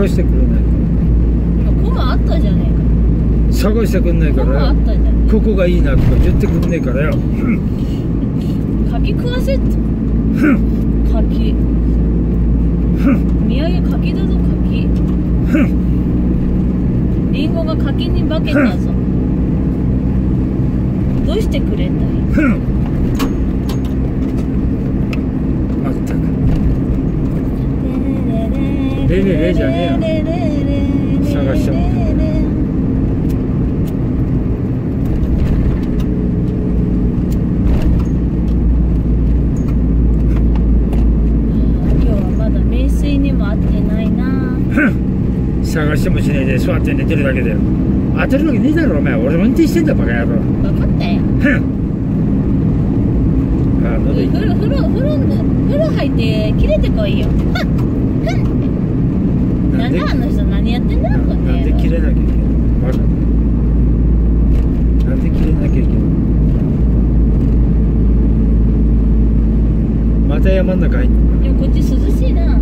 探してくれないから。コマあったじゃねえか。探してくれないからよ。ここがいいなとか言ってくれねえからよ。柿食わせって。柿土産柿だぞ。柿りんごが柿に化けたぞ。どうしてくれんだよ。レレレじゃねえよ。探しちゃった。今日はまだ名水にも合ってないな。探してもしないで座って寝てるだけだよ。当てるわけねえだろお前。俺運転してんだバカ野郎。分かったよ。ああ喉痛い。風呂入って切れてこいよ。なんだあの人何やってんだろう。なんで切れなきゃいけないの。バカだね。なんで切れなきゃいけないの。また山の中入ってんの。でもこっち涼しいな。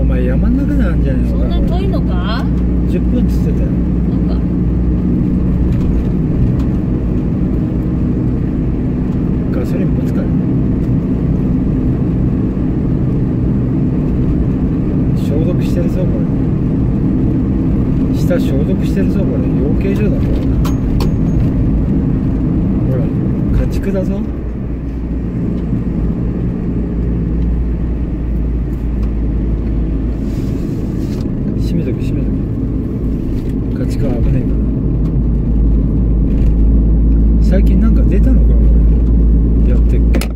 お前山の中なんじゃないの。そんなに遠いのか。10分っつってたよ。なんかガソリンぶつかる。消毒してるぞこれ。下消毒してるぞこれ。養鶏場だぞほら。家畜だぞ。閉めとけ閉めとけ。家畜は危ないから。最近なんか出たのかこれ。やってっけ。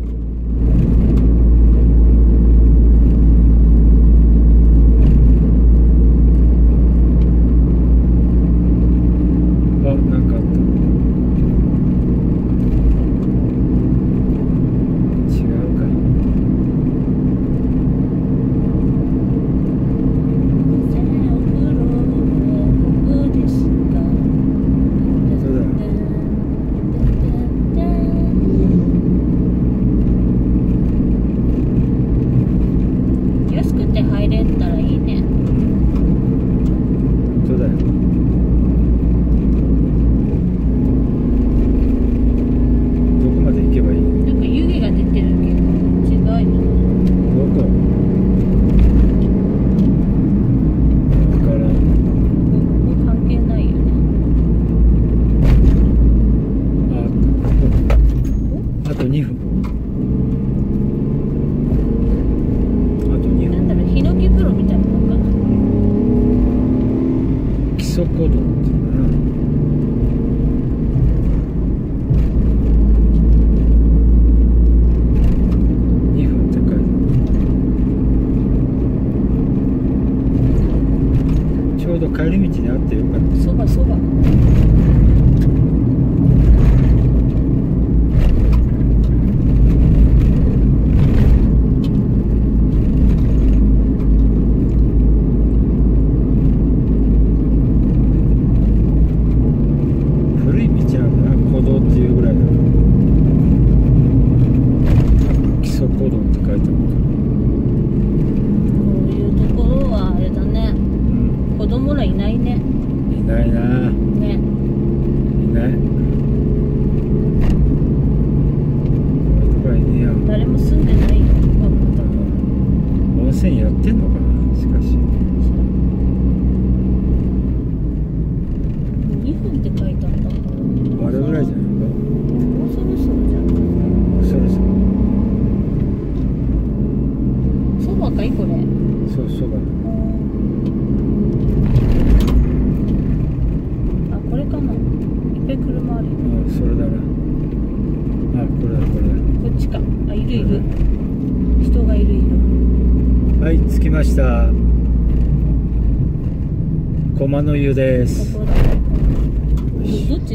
駒の湯です。ここどっち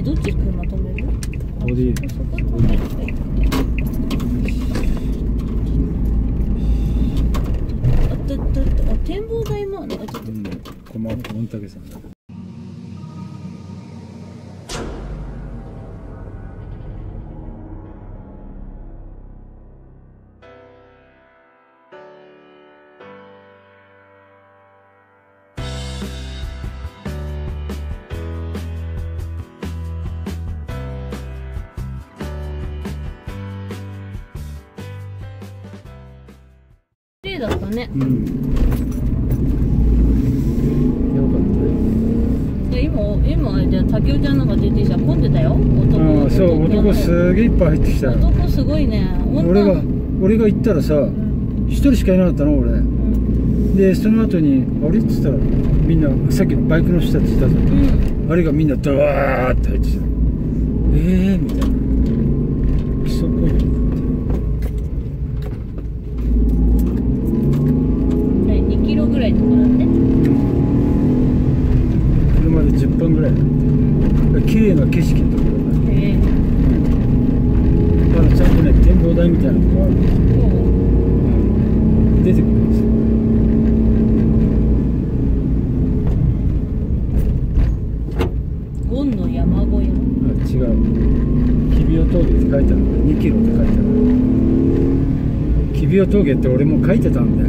車止める？ここでいい。あ、展望台もある。あ、ちょっと。駒の御嶽さんだ。だったね。うん、よかったよ。今じゃあ竹雄ちゃんなんか出てきたら混んでたよ、男。ああそう、男すげえいっぱい入ってきた。男すごいね。俺が行ったらさ、一人しかいなかったの俺、うん、でその後にあれっつったらみんなさっきのバイクの人たちいたじゃん、うん、あれがみんなドワーって入ってきた。みたいな。そこに2キロぐらいのところだね。車で10分ぐらい。綺麗な景色のところだね。だからちゃんとね、展望台みたいなところある。出てくるんですよ。ゴンの山小屋。あ、違う。キビオ峠って書いてある。2キロって書いてある。キビオ峠って俺も書いてたんだよ。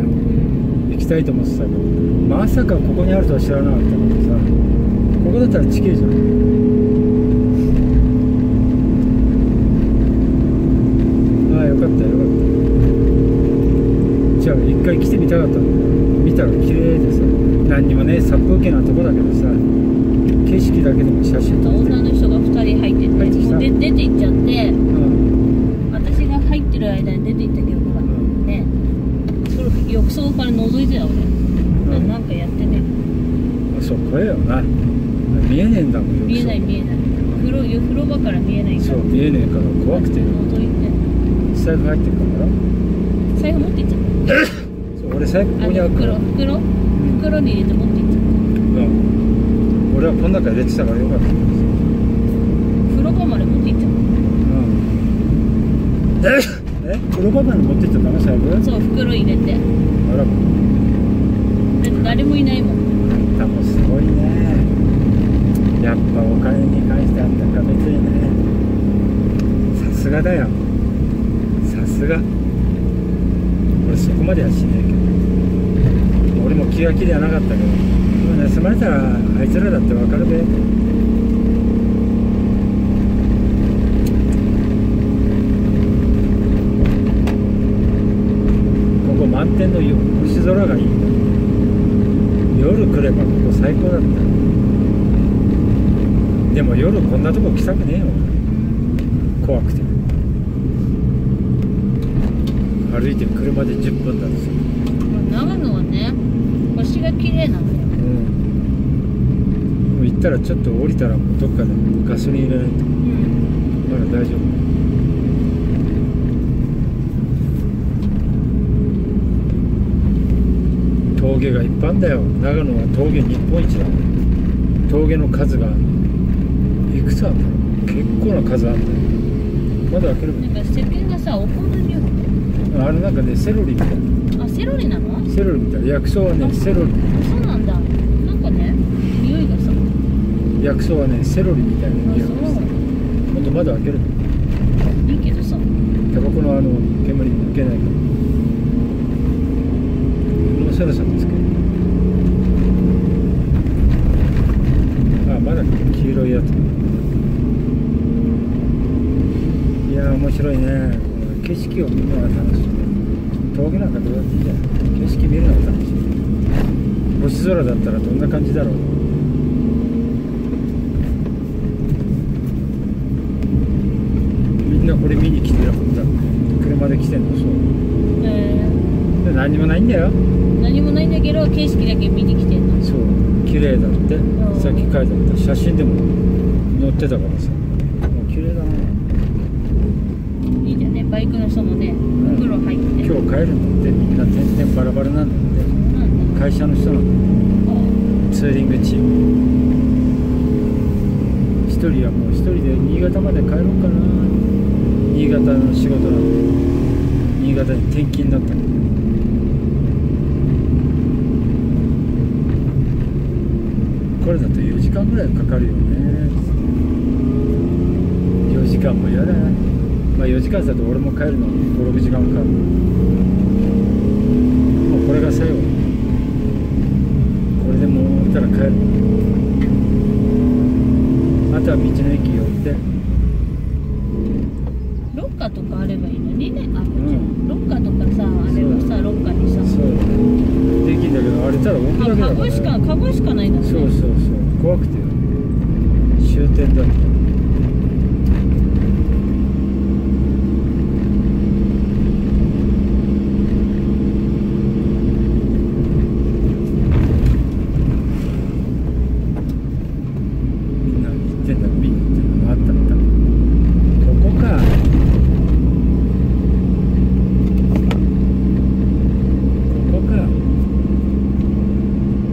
行きたいと思ってたけど、まさかここにあるとは知らなかったのでさ、ここだったら地形じゃん。ああ、よかったよかった。じゃあ一回来てみたかったの。見たら綺麗でさ、何にもね、殺風景なとこだけどさ、景色だけでも写真撮って。女の人が2人入ってて、出て行っちゃって、うん、私が入ってる間に出て行ったけど、ほら、ね。浴槽から覗いてた俺、うん、なんかやってね。そこよな、見えねえんだもん。見えない見えない、風呂場から見えないから。そう、見えねえから怖くて覗いて。財布入ってるから。財布持っていっちゃったそう、俺財布ここにあるから、袋に入れて持っていっちゃった。うん、俺はこの中入れてたからよかった。風呂場まで持っていっちゃった。うん風呂場まで持ってっちゃったの財布。そう、袋入れて。あら、誰もいないもん。あんたもすごいね。やっぱお金に関してあんたがめついね。さすがだよ、さすが。俺そこまではしないけど、俺も気が気ではなかったけど、今盗まれたらあいつらだってわかるべ。満天の星空がいいんだ。夜来ればここ最高だった。でも夜こんなとこ来たくねえよ、怖くて。歩いて車で10分なんですよ。長野はね、星が綺麗なんだよ。うん、もう行ったらちょっと降りたらもうどっかでガソリン入れないと、うん、まだ大丈夫。峠がいっぱいあんだよ。長野は峠日本一だ。峠の数がいくつあるんだろう。結構な数あるんだよ。まだ開ければいい。なんか世間がさ、お米によってあれなんかね、セロリみたいな。あ、セロリなの？セロリみたいな。薬草はね、セロリ。そうなんだ。なんかね、匂いがさ。薬草はね、セロリみたいな匂いがさ。ほんとまだ開ける。いいけどさ。タバコの煙抜けないから。セロさんですけど、あ、まだ黄色いやつ。いや、面白いね。景色を見るのが楽しい。峠なんかどうだっていいじゃん。景色見るのが楽しい。星空だったらどんな感じだろう。みんなこれ見に来てるんだ。車で来てんの。そう。何もないんだよ。何もないんだけど、景色だけ見に来てんの。そう、綺麗だって、さっき書いてあった写真でも載ってたからさ。もう綺麗だな。いいじゃんね、バイクの人もね、お風呂入って。今日帰るんだって、みんな全然バラバラなんだって。会社の人なんだ。ツーリングチーム。一人はもう一人で新潟まで帰ろうかな。新潟の仕事なんで、新潟に転勤になったの。これだと4時間ぐらいかかるよね。4時間も嫌だね。まあ4時間だと俺も帰るの5、6時間かかる。もうこれが最後。これでもう降りたら帰る。あとは道の駅寄ってロッカーとかあればいいのにね。あ、うん、ロッカーとかさ、あればさ、ロッカーにさ、だけだからカゴしかないんだね。そうそうそう、怖くて終点だった。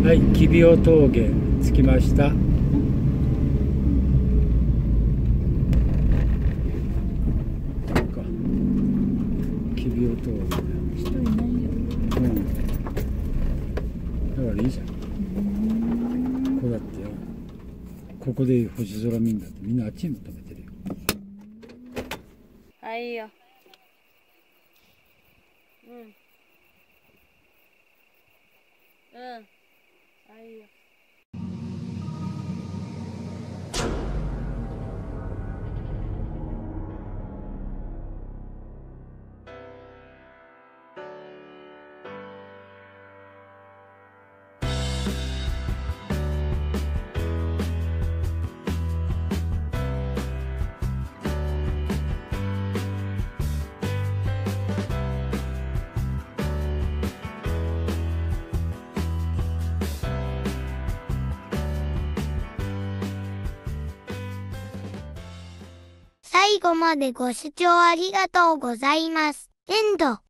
はい、キビオ峠着きました。キビオ峠だ。人いないよ。うん。だからいいじゃん。こうだってよ。ここで星空見んだって、みんなあっちに止めてるよ。はいよ。うん。うん。最後までご視聴ありがとうございます。エンド。